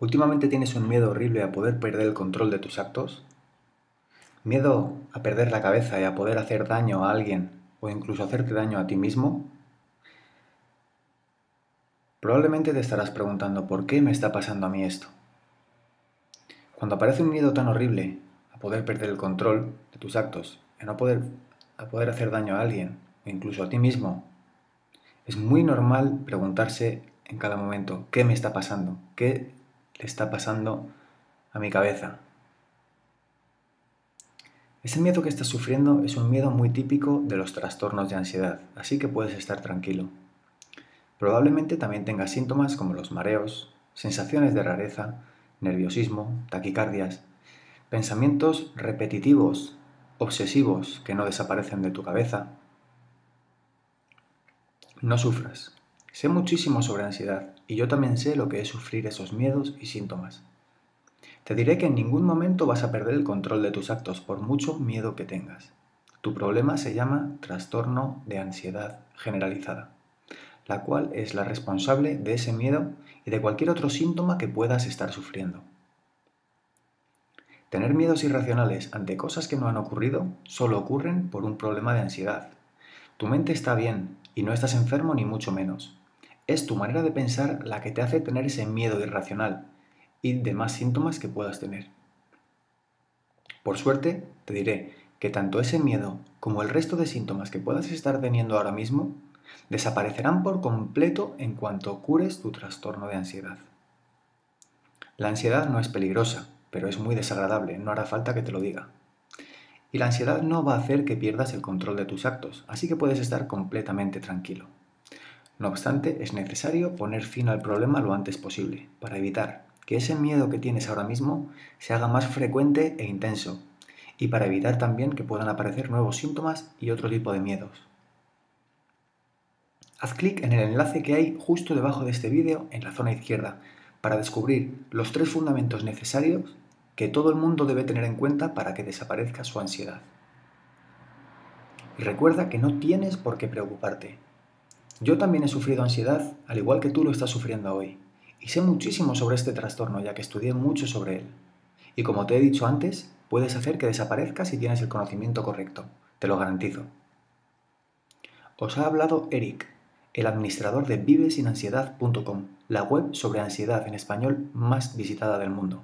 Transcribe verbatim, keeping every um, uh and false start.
¿Últimamente tienes un miedo horrible a poder perder el control de tus actos? ¿Miedo a perder la cabeza y a poder hacer daño a alguien o incluso hacerte daño a ti mismo? Probablemente te estarás preguntando ¿por qué me está pasando a mí esto? Cuando aparece un miedo tan horrible a poder perder el control de tus actos, a no poder, a poder hacer daño a alguien o incluso a ti mismo, es muy normal preguntarse en cada momento ¿qué me está pasando? ¿Qué le está pasando a mi cabeza? Ese miedo que estás sufriendo es un miedo muy típico de los trastornos de ansiedad, así que puedes estar tranquilo. Probablemente también tengas síntomas como los mareos, sensaciones de rareza, nerviosismo, taquicardias, pensamientos repetitivos, obsesivos que no desaparecen de tu cabeza. No sufras. Sé muchísimo sobre ansiedad y yo también sé lo que es sufrir esos miedos y síntomas. Te diré que en ningún momento vas a perder el control de tus actos, por mucho miedo que tengas. Tu problema se llama trastorno de ansiedad generalizada, la cual es la responsable de ese miedo y de cualquier otro síntoma que puedas estar sufriendo. Tener miedos irracionales ante cosas que no han ocurrido solo ocurren por un problema de ansiedad. Tu mente está bien y no estás enfermo ni mucho menos. Es tu manera de pensar la que te hace tener ese miedo irracional y demás síntomas que puedas tener. Por suerte, te diré que tanto ese miedo como el resto de síntomas que puedas estar teniendo ahora mismo desaparecerán por completo en cuanto cures tu trastorno de ansiedad. La ansiedad no es peligrosa, pero es muy desagradable, no hará falta que te lo diga. Y la ansiedad no va a hacer que pierdas el control de tus actos, así que puedes estar completamente tranquilo. No obstante, es necesario poner fin al problema lo antes posible, para evitar que ese miedo que tienes ahora mismo se haga más frecuente e intenso, y para evitar también que puedan aparecer nuevos síntomas y otro tipo de miedos. Haz clic en el enlace que hay justo debajo de este vídeo en la zona izquierda para descubrir los tres fundamentos necesarios que todo el mundo debe tener en cuenta para que desaparezca su ansiedad. Y recuerda que no tienes por qué preocuparte. Yo también he sufrido ansiedad, al igual que tú lo estás sufriendo hoy. Y sé muchísimo sobre este trastorno, ya que estudié mucho sobre él. Y como te he dicho antes, puedes hacer que desaparezca si tienes el conocimiento correcto, te lo garantizo. Os ha hablado Eric, el administrador de vive sin ansiedad punto com, la web sobre ansiedad en español más visitada del mundo.